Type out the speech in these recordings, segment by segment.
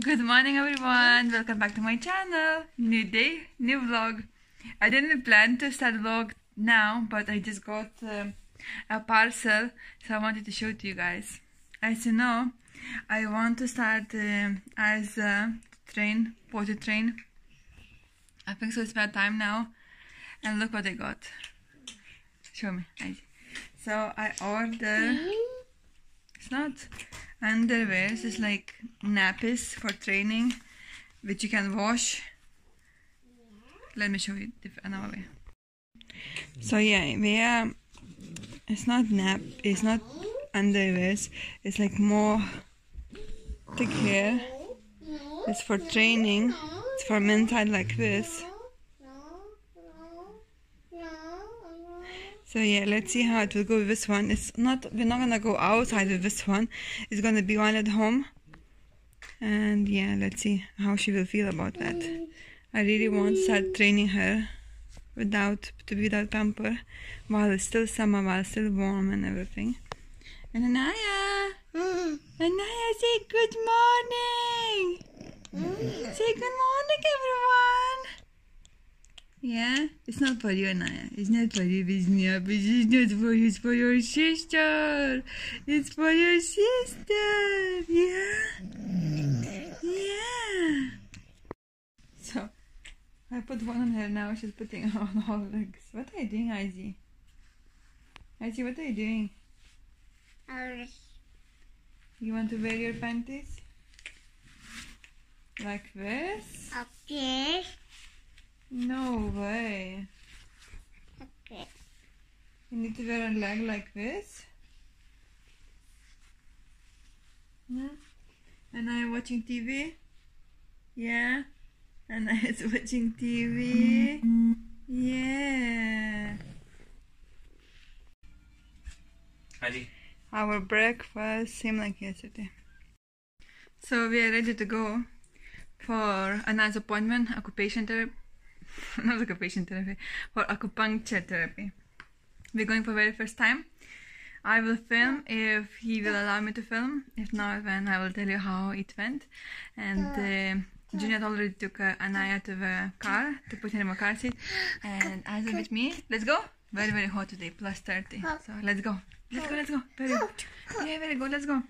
Good morning everyone, welcome back to my channel. New day, new vlog. I didn't plan to start vlog now, but I just got a parcel, so I wanted to show it to you guys. As you know, I want to start as a potty train. I think so, it's about time now. And look what I got. Show me. So I ordered, it's not underwear, it's like nappies for training, which you can wash. Let me show you another way. So yeah, we are. It's not underwear. It's like more thick hair. It's for training. It's for men's side like this. So yeah, let's see how it will go with this one. We're not gonna go outside with this one. It's gonna be one at home. And yeah, let's see how she will feel about that. I really want to start training her without pamper, while it's still summer, while it's still warm and everything. And Anaya! Anaya, say good morning! Say good morning, everyone! Yeah, it's not for you, Anaya. It's not for you, Viznia. It's not for you. It's for your sister. It's for your sister. Yeah. Yeah. So, I put one on her now. She's putting on all legs. What are you doing, Izzy? Izzy, what are you doing? You want to wear your panties? Like this? Okay. No way. Okay. You need to wear a leg like this. Yeah. And I'm watching TV. Yeah. And I was watching TV. Yeah. Adi. Our breakfast seemed like yesterday. So we are ready to go for another appointment, for acupuncture therapy. We're going for very first time. I will film if he will allow me to film. If not, then I will tell you how it went. And Junaid already took Anaya to the car to put her in my car seat, and as with me, let's go. Very very hot today, +30. So let's go. Let's go. Let's go. Very good. Yeah, very good. Let's go.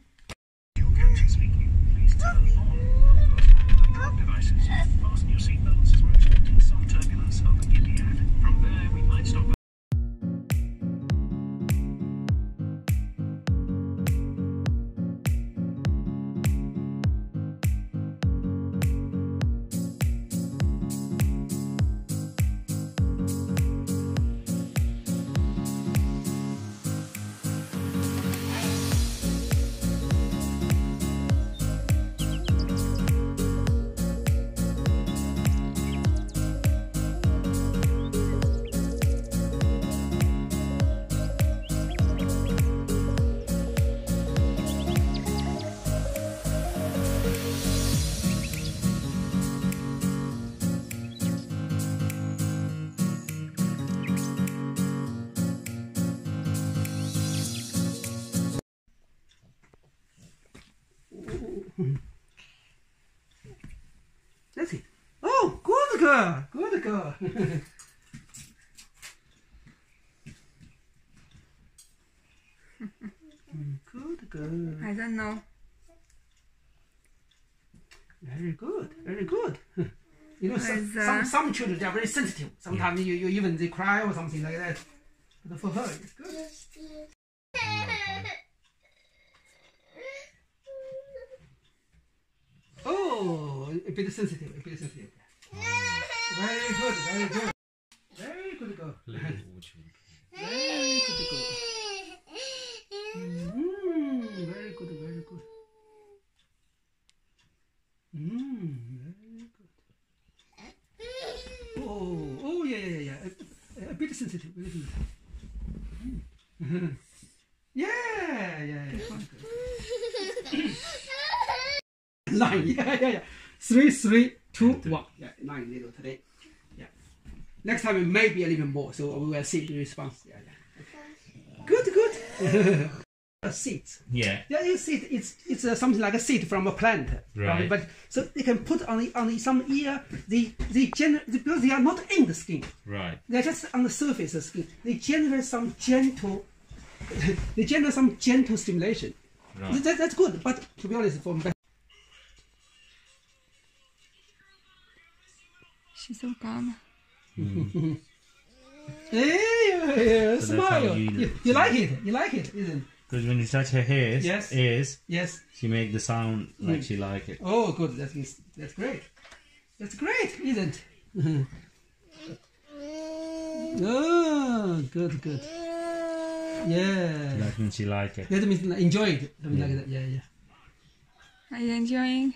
That's it. Oh, good girl! Good girl! Good girl. I don't know. Very good, very good. You know, some children, they are very sensitive. Sometimes you even they cry or something like that. But for her, it's good. A bit sensitive, a bit sensitive. Very good, very good. Very good girl. Very good girl. Very good, very good. Very good. Oh, oh yeah, yeah, yeah. A bit sensitive, a bit sensitive. Yeah, yeah, yeah. Nine, yeah, yeah, yeah. 3, 3, 2, 1. Yeah, 9 little today. Yeah. Next time it may be a little more, so we will see the response. Yeah, yeah. Good, good. a seed. Yeah. Yeah, you see, it's something like a seed from a plant. Right. But so they can put on some ear. Because they are not in the skin. Right. They're just on the surface of skin. They generate some gentle. They generate some gentle stimulation. Right. That's good. But to be honest, for me. She's so calm. Mm. Hey, so smile. You like it. You like it, isn't it? Because when you touch her ears, she makes the sound like she like it. Oh, good. That's great. That's great, isn't it? Oh, good, good. Yeah. Like when she like it. That means enjoy it. I mean, like that. Yeah, yeah. Are you enjoying?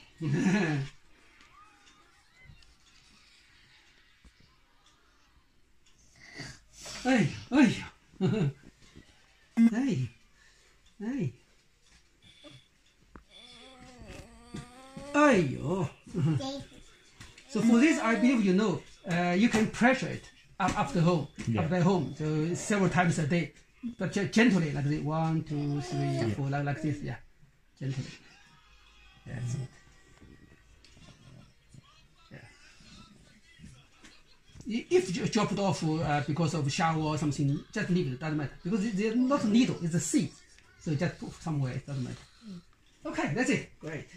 Hey, hey, hey, hey, oh. So for this, I believe you know, you can pressure it up at home, so several times a day, but gently, like this, 1, 2, 3, 4, like this, yeah, gently. That's it. If you drop it off because of shower or something, just leave it, doesn't matter. Because it's not a needle, it's a seed. So just put somewhere, it doesn't matter. Okay, that's it. Great.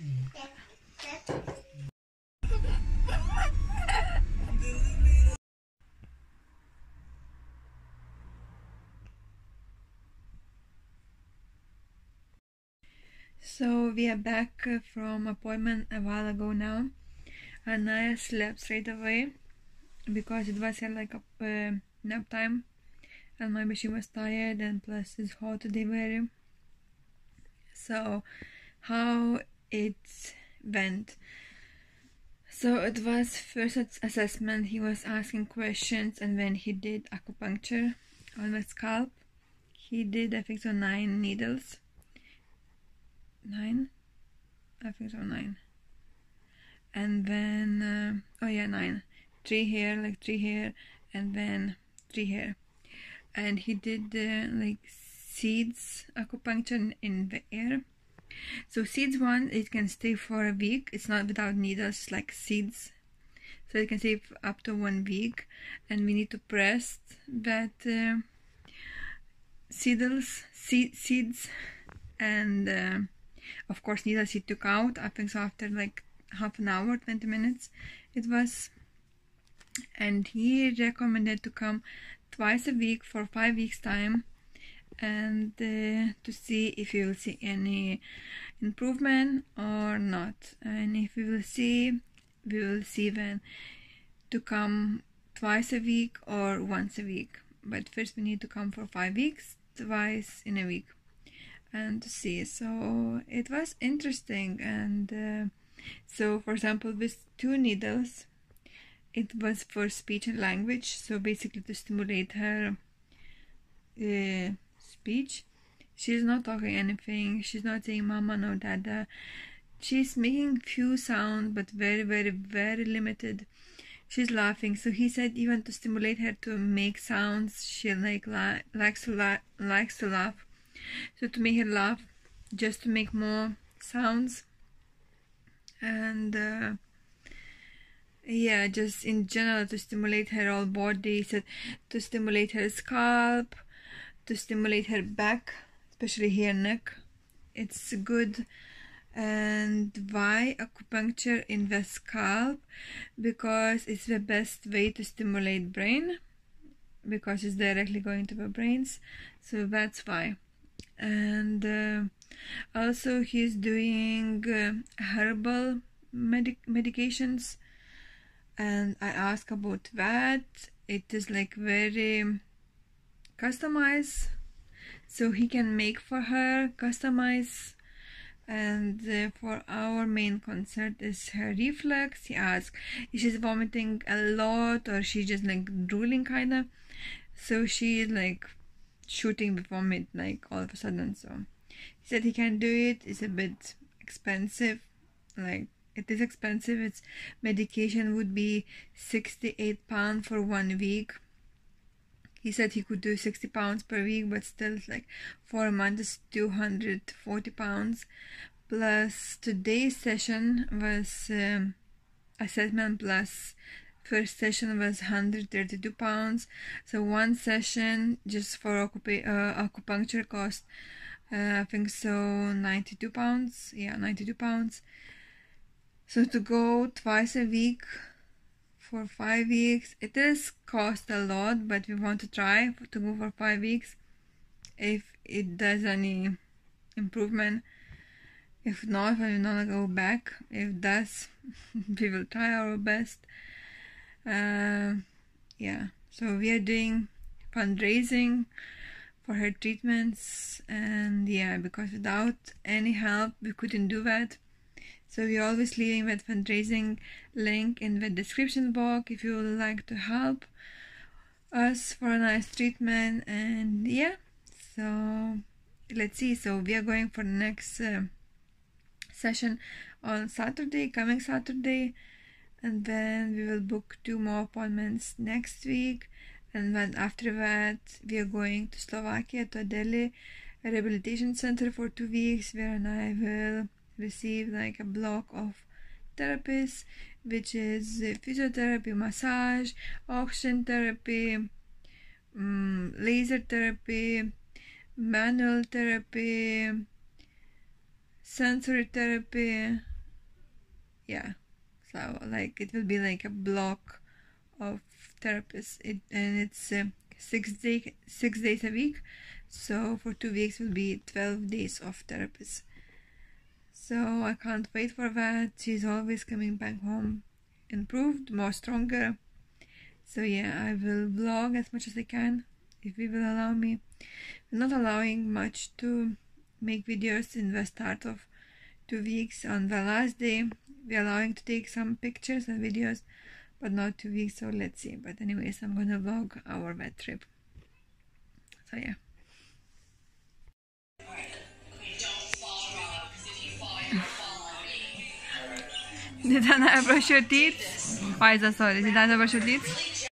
So we are back from appointment a while ago now. Anaya slept straight away, because it was like a nap time, and maybe she was tired, and plus it's hot today very. So how it went? So it was first assessment. He was asking questions, and when he did acupuncture on the scalp, he did, I think so, 9 needles. 9? I think so, 9. And then, 9. 3 here, like 3 here, and then 3 here. And he did like seeds acupuncture in the air. So seeds one, it can stay for a week. It's not without needles, like seeds. So it can stay up to 1 week. And we need to press that seeds. And of course needles he took out. I think so after like half an hour, 20 minutes it was. And he recommended to come twice a week for 5 weeks time, and to see if you will see any improvement or not, and if you will see, we will see when to come twice a week or once a week, but first we need to come for 5 weeks, twice in a week, and to see. So it was interesting. And so for example with 2 needles, it was for speech and language, so basically to stimulate her speech. She's not talking anything, she's not saying mama, no dada. She's making few sounds, but very, very, very limited. She's laughing, so he said even to stimulate her to make sounds. She likes to laugh, so to make her laugh, just to make more sounds. And yeah, just in general to stimulate her whole body, to stimulate her scalp, to stimulate her back, especially her neck. It's good. And why acupuncture in the scalp? Because it's the best way to stimulate brain, because it's directly going to the brains. So that's why. And also he's doing herbal medications. And I asked about that. It is like very customized, so he can make for her customize. And for our main concern is her reflex. He asked if she's vomiting a lot or she's just like drooling kinda. So she's like shooting the vomit like all of a sudden. So he said he can do it. It's a bit expensive, like. It is expensive. Its medication would be £68 for 1 week, He said he could do 60 pounds per week, but still, like, for a month is 240 pounds. Plus today's session was assessment, plus first session was 132 pounds. So one session just for acupuncture cost, I think so, 92 pounds. Yeah, 92 pounds. So to go twice a week for 5 weeks, it does cost a lot, but we want to try to go for 5 weeks. If it does any improvement, if not, we're not gonna go back. If it does, we will try our best. Yeah, so we are doing fundraising for her treatments, and yeah, because without any help we couldn't do that. So we're always leaving that fundraising link in the description box if you would like to help us for a nice treatment. And yeah, so let's see. So we are going for the next session on Saturday, coming Saturday. And then we will book 2 more appointments next week, and then after that we are going to Slovakia, to Adeli Rehabilitation Center for 2 weeks, where I will receive like a block of therapies, which is physiotherapy, massage, oxygen therapy, laser therapy, manual therapy, sensory therapy. Yeah. So, like, it will be like a block of therapists, and it's 6 days a week. So for 2 weeks will be 12 days of therapists. So I can't wait for that. She's always coming back home improved, more stronger. So yeah, I will vlog as much as I can, if we will allow me. We're not allowing much to make videos in the start of 2 weeks. On the last day we are allowing to take some pictures and videos, but not 2 weeks, so let's see. But anyways, I'm gonna vlog our vet trip. So yeah. Did Anaya brush your teeth? Oh, Izzy, sorry, did Anaya brush your teeth?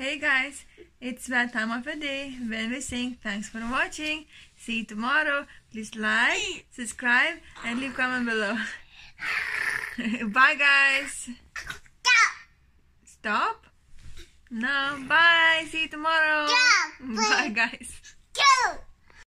Hey guys, it's that time of the day when we sing thanks for watching. See you tomorrow. Please like, subscribe, and leave a comment below. Bye guys. Stop. No, bye. See you tomorrow. Bye guys.